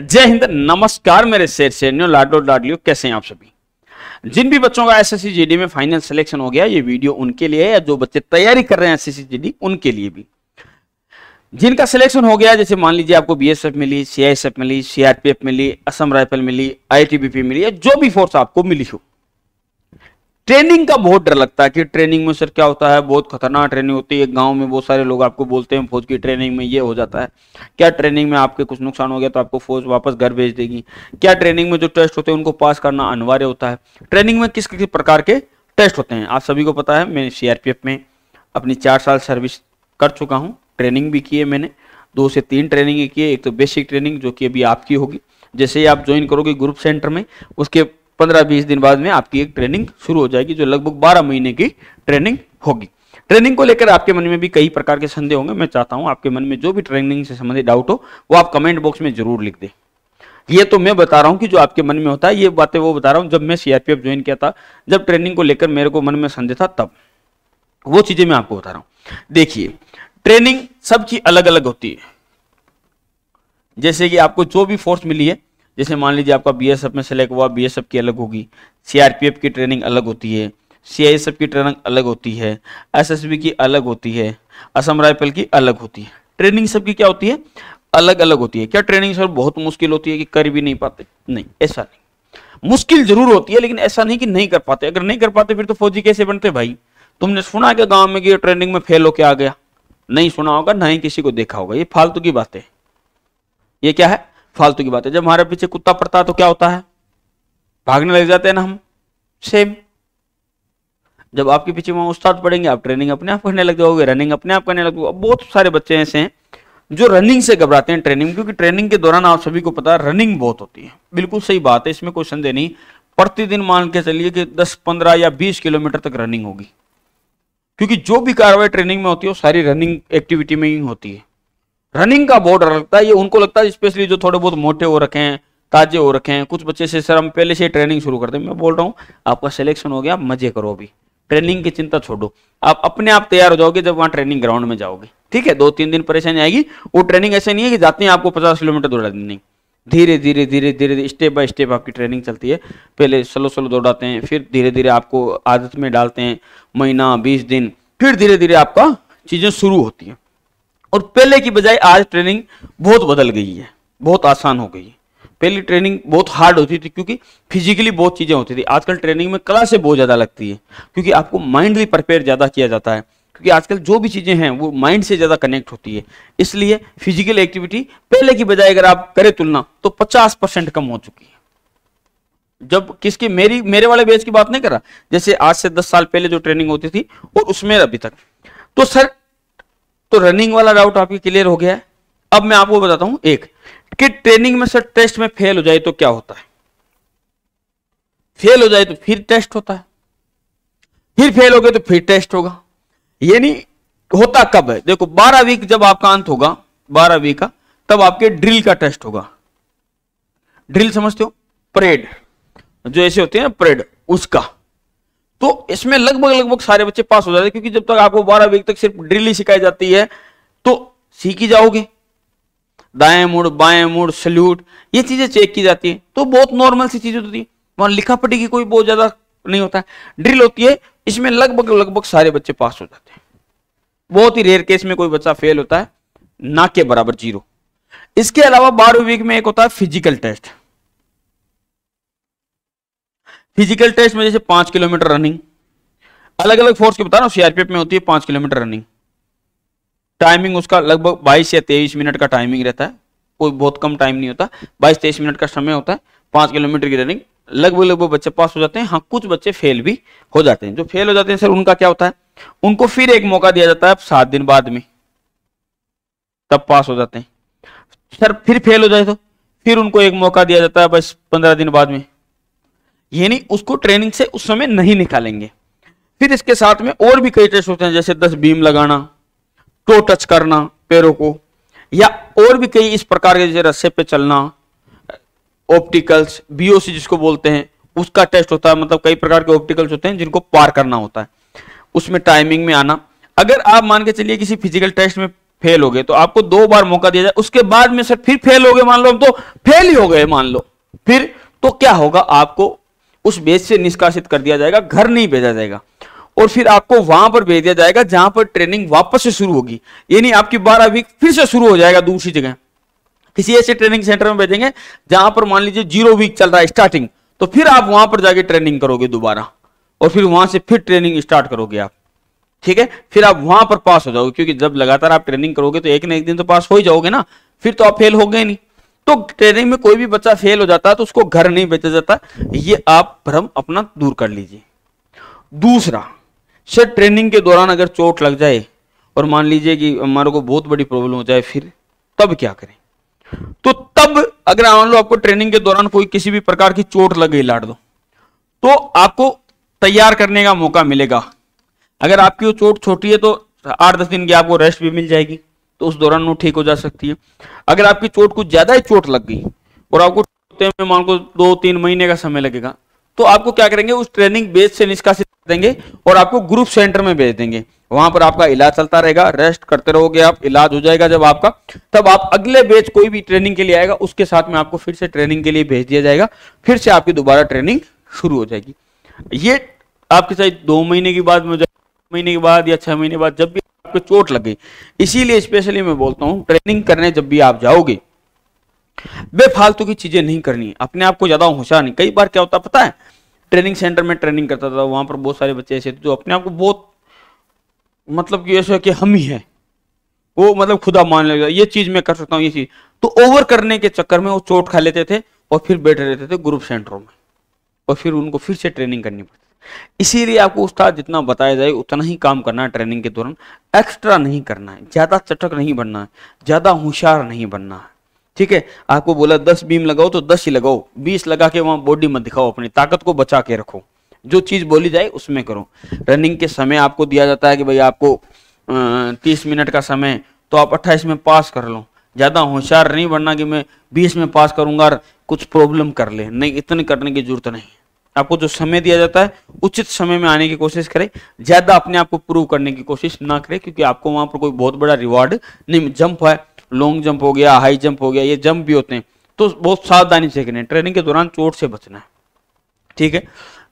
जय हिंद, नमस्कार मेरे शेर शेरनियों, लाडो लाडलियो, कैसे हैं आप सभी। जिन भी बच्चों का एसएससी जीडी में फाइनल सिलेक्शन हो गया, ये वीडियो उनके लिए है, या जो बच्चे तैयारी कर रहे हैं एसएससी जीडी उनके लिए भी। जिनका सिलेक्शन हो गया, जैसे मान लीजिए आपको बीएसएफ मिली, सीआईएसएफ मिली, सीआरपीएफ मिली, असम राइफल मिली, आईटीबीपी मिली, या जो भी फोर्स आपको मिली हो। ट्रेनिंग का बहुत डर लगता है कि ट्रेनिंग में सर क्या होता है, बहुत खतरनाक ट्रेनिंग होती है। गांव में बहुत सारे लोग आपको बोलते हैं फौज की ट्रेनिंग में ये हो जाता है, क्या ट्रेनिंग में आपके कुछ नुकसान हो गया तो आपको फौज वापस घर भेज देगी, क्या ट्रेनिंग में जो टेस्ट होते हैं उनको पास करना अनिवार्य होता है। ट्रेनिंग में किस किस प्रकार के टेस्ट होते हैं आप सभी को पता है। मैं सीआरपीएफ में अपनी 4 साल सर्विस कर चुका हूँ, ट्रेनिंग भी की है मैंने, 2 से 3 ट्रेनिंग की है। एक तो बेसिक ट्रेनिंग जो कि अभी आपकी होगी, जैसे ही आप ज्वाइन करोगे ग्रुप सेंटर में, उसके 15-20 दिन बाद में आपकी एक ट्रेनिंग शुरू हो जाएगी जो लगभग 12 महीने की ट्रेनिंग होगी। ट्रेनिंग को लेकर आपके मन में भी कई प्रकार के संदेह होंगे, मैं चाहता हूं आपके मन में जो भी ट्रेनिंग से संबंधित डाउट हो वो आप कमेंट बॉक्स में जरूर लिख दें। ये तो मैं बता रहा हूं कि जो आपके मन में होता है, ये बातें वो बता रहा हूं जब मैं सीआरपीएफ ज्वाइन किया था, जब ट्रेनिंग को लेकर मेरे को मन में संदेह था, तब वो चीजें मैं आपको बता रहा हूं। देखिए, ट्रेनिंग सबकी अलग अलग होती है। जैसे कि आपको जो भी फोर्स मिली है, जैसे मान लीजिए आपका बीएसएफ में सेलेक्ट हुआ, बीएसएफ की अलग होगी, सीआरपीएफ की ट्रेनिंग अलग होती है, सीआईएसएफ की ट्रेनिंग अलग होती है, एसएसबी की अलग होती है, असम राइफल की अलग होती है। ट्रेनिंग सबकी क्या होती है, अलग अलग होती है। क्या ट्रेनिंग सर बहुत मुश्किल होती है कि कर भी नहीं पाते? नहीं, ऐसा नहीं। मुश्किल जरूर होती है, लेकिन ऐसा नहीं कि नहीं कर पाते। अगर नहीं कर पाते फिर तो फौजी कैसे बनते भाई। तुमने सुना क्या गाँव में कि ट्रेनिंग में फेल होके आ गया? नहीं सुना होगा, ना ही किसी को देखा होगा। ये फालतू की बातें, ये क्या है, फालतू की बात है। जब हमारे पीछे कुत्ता पड़ता है तो क्या होता है, भागने लग जाते हैं ना हम। सेम, जब आपके पीछे वहां उस्ताद पड़ेंगे, आप ट्रेनिंग अपने आप करने लग जाओगे, रनिंग अपने आप करने लग जाओगे। बहुत सारे बच्चे ऐसे हैं जो रनिंग से घबराते हैं, ट्रेनिंग, क्योंकि ट्रेनिंग के दौरान आप सभी को पता है रनिंग बहुत होती है। बिल्कुल सही बात है, इसमें कोई संदेह नहीं। प्रतिदिन मान के चलिए कि 10, 15 या 20 किलोमीटर तक रनिंग होगी, क्योंकि जो भी कार्रवाई ट्रेनिंग में होती है वो सारी रनिंग एक्टिविटी में ही होती है। रनिंग का बहुत डर लगता है, ये उनको लगता है स्पेशली जो थोड़े बहुत मोटे हो रखे हैं, ताजे हो रखे हैं। कुछ बच्चे से सर हम पहले से ट्रेनिंग शुरू करते हैं। मैं बोल रहा हूँ आपका सिलेक्शन हो गया, मजे करो, अभी ट्रेनिंग की चिंता छोड़ो, आप अपने आप तैयार हो जाओगे जब वहाँ ट्रेनिंग ग्राउंड में जाओगे। ठीक है, 2-3 दिन परेशानी आएगी। वो ट्रेनिंग ऐसे नहीं है कि जाते हैं आपको 50 किलोमीटर दौड़ा देनी, नहीं, धीरे धीरे धीरे धीरे स्टेप बाय स्टेप आपकी ट्रेनिंग चलती है। पहले स्लो दौड़ाते हैं, फिर धीरे धीरे आपको आदत में डालते हैं, महीना 20 दिन, फिर धीरे धीरे आपका चीज़ें शुरू होती हैं। और पहले की बजाय आज ट्रेनिंग बहुत बदल गई है, बहुत आसान हो गई है। पहले ट्रेनिंग बहुत हार्ड होती थी क्योंकि फिजिकली बहुत चीज़ें होती थी। आजकल ट्रेनिंग में क्लास से बहुत ज़्यादा लगती है, क्योंकि आपको माइंडली प्रिपेयर ज़्यादा किया जाता है, क्योंकि आजकल जो भी चीज़ें हैं वो माइंड से ज़्यादा कनेक्ट होती है। इसलिए फिजिकल एक्टिविटी पहले की बजाय अगर आप करें तुलना तो 50% कम हो चुकी है। जब किसकी, मेरे वाले बैच की बात नहीं कर रहा, जैसे आज से 10 साल पहले जो ट्रेनिंग होती थी और उसमें अभी तक। तो सर, तो रनिंग वाला डाउट आपके क्लियर हो गया है। अब मैं आपको बताता हूं एक कि ट्रेनिंग में सर टेस्ट में फेल हो जाए तो क्या होता है। फेल हो जाए तो फिर टेस्ट होता है, फिर फेल हो गए तो फिर टेस्ट होगा। ये नहीं होता कब है, देखो 12 वीक जब आपका अंत होगा, 12 वीक का, तब आपके ड्रिल का टेस्ट होगा। ड्रिल समझते हो, परेड जो ऐसे होते हैं परेड, उसका। तो इसमें लगभग सारे बच्चे पास हो जाते हैं, क्योंकि जब तक आपको 12 वीक तक सिर्फ ड्रिल ही सिखाई जाती है तो सीख ही जाओगे। दाएं मुड़, बाएं मुड़, सल्यूट, ये चीजें चेक की जाती है, तो बहुत नॉर्मल सी चीजें होती है। वहां लिखापटी की कोई बहुत ज्यादा नहीं होता है, ड्रिल होती है, इसमें लगभग सारे बच्चे पास हो जाते हैं। बहुत ही रेयर केस में कोई बच्चा फेल होता है, ना के बराबर 0। इसके अलावा 12 वीक में एक होता है फिजिकल टेस्ट। फिजिकल टेस्ट में जैसे 5 किलोमीटर रनिंग, अलग अलग फोर्स के बता रहा हूँ, सीआरपीएफ में होती है 5 किलोमीटर रनिंग। टाइमिंग उसका लगभग 22 या 23 मिनट का टाइमिंग रहता है, कोई बहुत कम टाइम नहीं होता, 22-23 मिनट का समय होता है 5 किलोमीटर की रनिंग। लगभग बच्चे पास हो जाते हैं। हाँ, कुछ बच्चे फेल भी हो जाते हैं। जो फेल हो जाते हैं सर उनका क्या होता है, उनको फिर एक मौका दिया जाता है 7 दिन बाद में, तब पास हो जाते हैं। सर फिर फेल हो जाए तो फिर उनको एक मौका दिया जाता है 15 दिन बाद में। ये नहीं, उसको ट्रेनिंग से उस समय नहीं निकालेंगे। फिर इसके साथ में और भी कई टेस्ट होते हैं, जैसे 10 बीम लगाना, टो टच करना पैरों को, या और भी कई इस प्रकार के, जैसे रस्से पे चलना, ऑप्टिकल्स, बीओसी जिसको बोलते हैं, उसका टेस्ट होता है। मतलब कई प्रकार के ऑप्टिकल्स होते हैं जिनको पार करना होता है, उसमें टाइमिंग में आना। अगर आप मान के चलिए किसी फिजिकल टेस्ट में फेल हो गए, तो आपको दो बार मौका दिया जाए, उसके बाद में सर फिर फेल हो गए, मान लो हम तो फेल ही हो गए मान लो, फिर तो क्या होगा, आपको उस बेच से निष्कासित कर दिया जाएगा, घर नहीं भेजा जाएगा, और फिर आपको वहां पर भेज दिया जाएगा जहां पर ट्रेनिंग वापस से शुरू होगी, यानी आपकी 12वीं फिर से शुरू हो जाएगा दूसरी जगह, किसी ऐसे ट्रेनिंग सेंटर में भेजेंगे जहां पर मान लीजिए 0 वीक चल रहा है स्टार्टिंग, तो फिर आप वहां पर जाके ट्रेनिंग करोगे दोबारा, और फिर वहां से फिर ट्रेनिंग स्टार्ट करोगे आप, ठीक है, फिर आप वहां पर पास हो जाओगे, क्योंकि जब लगातार आप ट्रेनिंग करोगे तो एक ना एक दिन तो पास हो ही जाओगे ना, फिर तो आप फेल हो गए नहीं। तो ट्रेनिंग में कोई भी बच्चा फेल हो जाता है तो उसको घर नहीं भेजा जाता, ये आप भ्रम अपना दूर कर लीजिए। दूसरा, सर ट्रेनिंग के दौरान अगर चोट लग जाए और मान लीजिए कि हमारे को बहुत बड़ी प्रॉब्लम हो जाए, फिर तब क्या करें? तो तब अगर मान लो आपको ट्रेनिंग के दौरान कोई किसी भी प्रकार की चोट लग गई लाड दो, तो आपको तैयार करने का मौका मिलेगा। अगर आपकी वो चोट छोटी है तो 8-10 दिन की आपको रेस्ट भी मिल जाएगी, तो उस दौरान वो ठीक हो जा सकती है। अगर आपकी चोट कुछ ज्यादा ही चोट लग गई और आपको मान लो 2-3 महीने का समय लगेगा, तो आपको क्या करेंगे, उस ट्रेनिंग बेस से निष्कासित कर देंगे और आपको ग्रुप सेंटर में भेज देंगे। वहां पर आपका इलाज चलता रहेगा, रेस्ट करते रहोगे आप, इलाज हो जाएगा जब आपका, तब आप अगले बैच कोई भी ट्रेनिंग के लिए आएगा उसके साथ में आपको फिर से ट्रेनिंग के लिए भेज दिया जाएगा, फिर से आपकी दोबारा ट्रेनिंग शुरू हो जाएगी। ये आपके साथ 2 महीने के बाद में, 2 महीने के बाद या 6 महीने बाद, जब भी आपको चोट लग गई। इसीलिए स्पेशली मैं बोलता हूँ, ट्रेनिंग करने जब भी आप जाओगे बेफालतू की चीजें नहीं करनी, अपने आप को ज्यादा होशियार नहीं। कई बार क्या होता पता है, ट्रेनिंग सेंटर में ट्रेनिंग करता था, वहां पर बहुत सारे बच्चे ऐसे थे जो अपने आप को बहुत मतलब कि ऐसा कि हम ही है, वो मतलब खुदा मान लेगा ये चीज मैं कर सकता हूँ, ये चीज तो ओवर करने के चक्कर में वो चोट खा लेते थे और फिर बैठे रहते थे ग्रुप सेंटरों में, और फिर उनको फिर से ट्रेनिंग करनी पड़ती। इसीलिए आपको उस्ताद जितना बताया जाए उतना ही काम करना है, ट्रेनिंग के दौरान एक्स्ट्रा नहीं करना है, ज्यादा चटक नहीं बनना है, ज्यादा होशियार नहीं बनना है, ठीक है। आपको बोला 10 बीम लगाओ तो 10 ही लगाओ, 20 लगा के वहां बॉडी मत दिखाओ, अपनी ताकत को बचा के रखो, जो चीज बोली जाए उसमें करो। रनिंग के समय आपको दिया जाता है कि भाई आपको 30 मिनट का समय, तो आप 28 में पास कर लो। ज्यादा होशियार नहीं बनना कि मैं 20 में पास करूंगा और कुछ प्रॉब्लम कर ले, नहीं, इतने करने की जरूरत नहीं। आपको जो समय दिया जाता है उचित समय में आने की कोशिश करें, ज्यादा अपने आप को प्रूव करने की कोशिश ना करें, क्योंकि आपको वहां पर कोई बहुत बड़ा रिवॉर्ड नहीं। जंप है, लॉन्ग जंप हो गया, हाई जंप हो गया, ये जंप भी होते हैं, तो बहुत सावधानी से करना है। ट्रेनिंग के दौरान चोट से बचना है, ठीक है।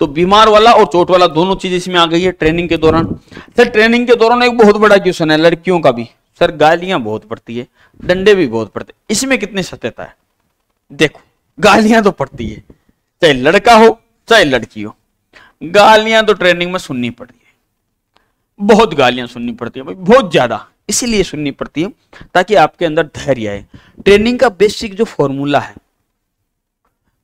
तो बीमार वाला और चोट वाला दोनों चीज इसमें आ गई है ट्रेनिंग के दौरान। सर ट्रेनिंग के दौरान एक बहुत बड़ा क्वेश्चन है लड़कियों का भी, सर गालियां बहुत पड़ती है, डंडे भी बहुत पड़ते हैं, इसमें कितनी सत्यता है? देखो, गालियां तो पड़ती है, चाहे लड़का हो चाहे लड़की हो, गालियां तो ट्रेनिंग में सुननी पड़ती है, बहुत गालियां सुननी पड़ती है भाई, बहुत ज्यादा, इसीलिए सुननी पड़ती है ताकि आपके अंदर धैर्य आए। ट्रेनिंग का बेसिक जो फॉर्मूला है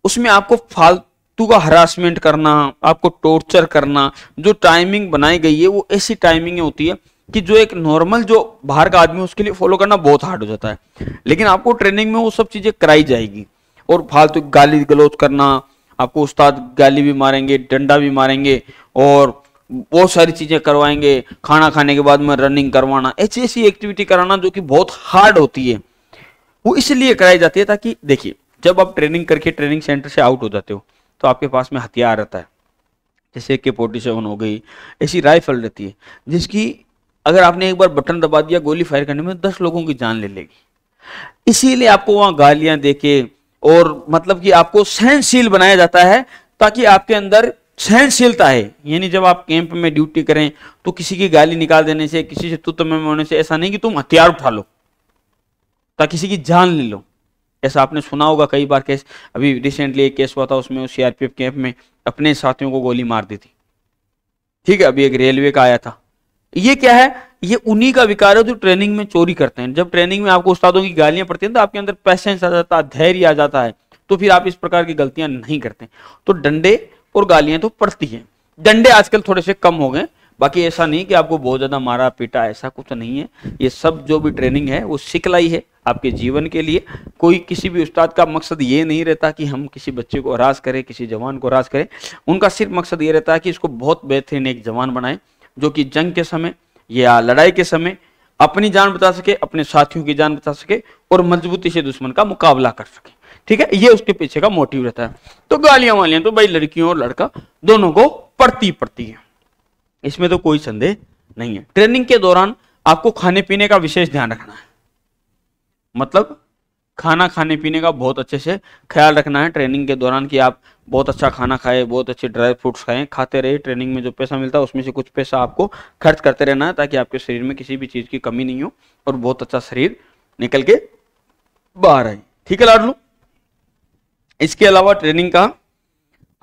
उसमें आपको फालतू का हरासमेंट करना, आपको टॉर्चर करना, जो टाइमिंग बनाई गई है वो ऐसी टाइमिंग होती है कि जो एक नॉर्मल जो बाहर का आदमी उसके लिए फॉलो करना बहुत हार्ड हो जाता है, लेकिन आपको ट्रेनिंग में वो सब चीजें कराई जाएगी। और फालतू गाली गलौज करना, आपको उस्ताद गाली भी मारेंगे, डंडा भी मारेंगे और बहुत सारी चीजें करवाएंगे, खाना खाने के बाद में रनिंग करवाना, ऐसी ऐसी एक्टिविटी कराना जो कि बहुत हार्ड होती है, वो इसलिए कराई जाती है ताकि देखिए जब आप ट्रेनिंग करके ट्रेनिंग सेंटर से आउट हो जाते हो तो आपके पास में हथियार रहता है, जैसे AK-47 हो गई, ऐसी राइफल रहती है जिसकी अगर आपने एक बार बटन दबा दिया गोली फायर करने में 10 लोगों की जान ले लेगी। इसीलिए आपको वहां गालियां देके और मतलब कि आपको सहनशील बनाया जाता है ताकि आपके अंदर सहनशीलता है, यानी जब आप कैंप में ड्यूटी करें तो किसी की गाली निकाल देने से, किसी से तू तमे में होने से ऐसा नहीं कि तुम हथियार उठा लो ताकि किसी की जान ले लो। ऐसा आपने सुना होगा कई बार केस, अभी रिसेंटली एक केस हुआ था उसमें CRPF कैंप में अपने साथियों को गोली मार दी थी, ठीक है। अभी एक रेलवे का आया था। ये क्या है? ये उन्हीं का विकार है जो ट्रेनिंग में चोरी करते हैं। जब ट्रेनिंग में आपको उस्तादों की गालियां पड़ती हैं तो आपके अंदर पैसेंस आ जाता है, धैर्य आ जाता है, तो फिर आप इस प्रकार की गलतियां नहीं करते। तो डंडे और गालियां तो पड़ती हैं। डंडे आजकल थोड़े से कम हो गए, बाकी ऐसा नहीं कि आपको बहुत ज्यादा मारा पीटा, ऐसा कुछ नहीं है। ये सब जो भी ट्रेनिंग है वो सिखलाई है आपके जीवन के लिए। कोई किसी भी उस्ताद का मकसद ये नहीं रहता कि हम किसी बच्चे को हरास करें, किसी जवान को हरास करें। उनका सिर्फ मकसद ये रहता है कि इसको बहुत बेहतरीन एक जवान बनाए जो कि जंग के समय या लड़ाई के समय अपनी जान बचा सके, अपने साथियों की जान बचा सके और मजबूती से दुश्मन का मुकाबला कर सके, ठीक है। ये उसके पीछे का मोटिव रहता है। तो गालियां वालियां तो भाई लड़कियों और लड़का दोनों को पड़ती है, इसमें तो कोई संदेह नहीं है। ट्रेनिंग के दौरान आपको खाने पीने का विशेष ध्यान रखना है, मतलब खाना खाने पीने का बहुत अच्छे से ख्याल रखना है ट्रेनिंग के दौरान कि आप बहुत अच्छा खाना खाएं, बहुत अच्छे ड्राई फ्रूट्स खाएं, खाते रहे। ट्रेनिंग में जो पैसा मिलता है उसमें से कुछ पैसा आपको खर्च करते रहना है ताकि आपके शरीर में किसी भी चीज़ की कमी नहीं हो और बहुत अच्छा शरीर निकल के बाहर आए। ठीक है लाडलू। इसके अलावा ट्रेनिंग का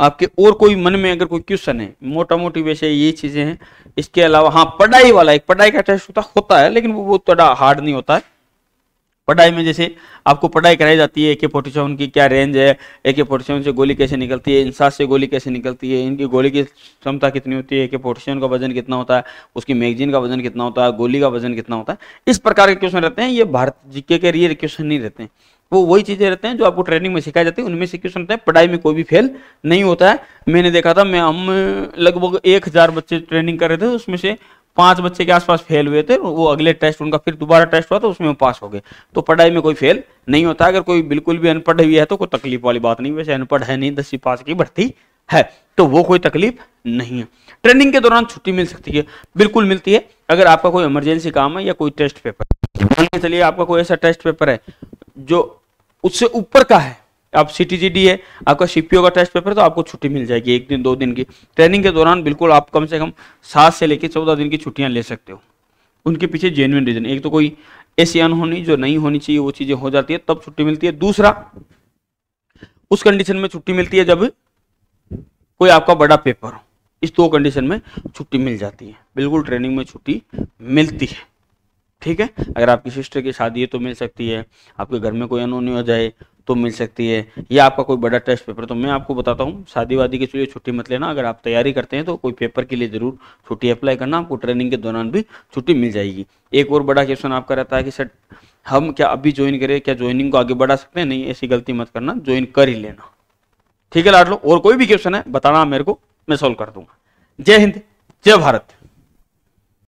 आपके और कोई मन में अगर कोई क्वेश्चन है, मोटा मोटी वैसे ये चीज़ें हैं। इसके अलावा हाँ, पढ़ाई वाला एक पढ़ाई का टेस्ट होता है लेकिन वो थोड़ा हार्ड नहीं होता है। पढ़ाई में जैसे आपको पढ़ाई कराई जाती है AK47 की क्या रेंज है, AK47 से गोली कैसे निकलती है, इंसास से गोली कैसे निकलती है, इनकी गोली की क्षमता कितनी होती है, AK47 का वजन कितना होता है, उसकी मैगजीन का वजन कितना होता है, गोली का वजन कितना होता है, इस प्रकार के क्वेश्चन रहते हैं। ये भारत जीके के रियल क्वेश्चन नहीं रहते हैं, वो वही चीज़ें रहते हैं जो आपको ट्रेनिंग में सिखाई जाती है, उनमें से क्वेश्चन होते हैं। पढ़ाई में कोई भी फेल नहीं होता है। मैंने देखा था, हम लगभग 1000 बच्चे ट्रेनिंग कर रहे थे, उसमें से 5 बच्चे के आसपास फेल हुए थे। वो अगले टेस्ट उनका फिर दोबारा टेस्ट हुआ तो उसमें पास हो गए। तो पढ़ाई में कोई फेल नहीं होता। अगर कोई बिल्कुल भी अनपढ़ भी है तो कोई तकलीफ वाली बात नहीं। वैसे अनपढ़ है नहीं, 10वीं पास की भर्ती है तो वो कोई तकलीफ नहीं है। ट्रेनिंग के दौरान छुट्टी मिल सकती है, बिल्कुल मिलती है। अगर आपका कोई इमरजेंसी काम है या कोई टेस्ट पेपर, मान के चलिए आपका कोई ऐसा टेस्ट पेपर है जो उससे ऊपर का है, आप CTGD है, आपका CPO का टेस्ट पेपर, तो आपको छुट्टी मिल जाएगी 1 दिन 2 दिन की। ट्रेनिंग के दौरान बिल्कुल आप कम से कम 7 से लेकर 14 दिन की छुट्टियां ले सकते हो। उनके पीछे जेन्युइन रीजन, एक तो कोई ऐसी अनहोनी जो नहीं होनी चाहिए वो चीज़ें हो जाती है तब छुट्टी मिलती है। दूसरा, उस कंडीशन में छुट्टी मिलती है जब कोई आपका बड़ा पेपर हो। इस 2 कंडीशन में छुट्टी मिल जाती है, बिल्कुल ट्रेनिंग में छुट्टी मिलती है। ठीक है, अगर आपकी सिस्टर की शादी है तो मिल सकती है, आपके घर में कोई अनहोनी हो जाए तो मिल सकती है, या आपका कोई बड़ा टेस्ट पेपर। तो मैं आपको बताता हूँ, शादी वादी के लिए छुट्टी मत लेना। अगर आप तैयारी करते हैं तो कोई पेपर के लिए ज़रूर छुट्टी अप्लाई करना, आपको ट्रेनिंग के दौरान भी छुट्टी मिल जाएगी। एक और बड़ा क्वेश्चन आपका रहता है कि सर हम क्या अभी ज्वाइन करें, क्या ज्वाइनिंग को आगे बढ़ा सकते हैं? नहीं, ऐसी गलती मत करना, ज्वाइन कर ही लेना। ठीक है लाडलो, और कोई भी क्वेश्चन है बताना मेरे को, मैं सॉल्व कर दूंगा। जय हिंद, जय भारत।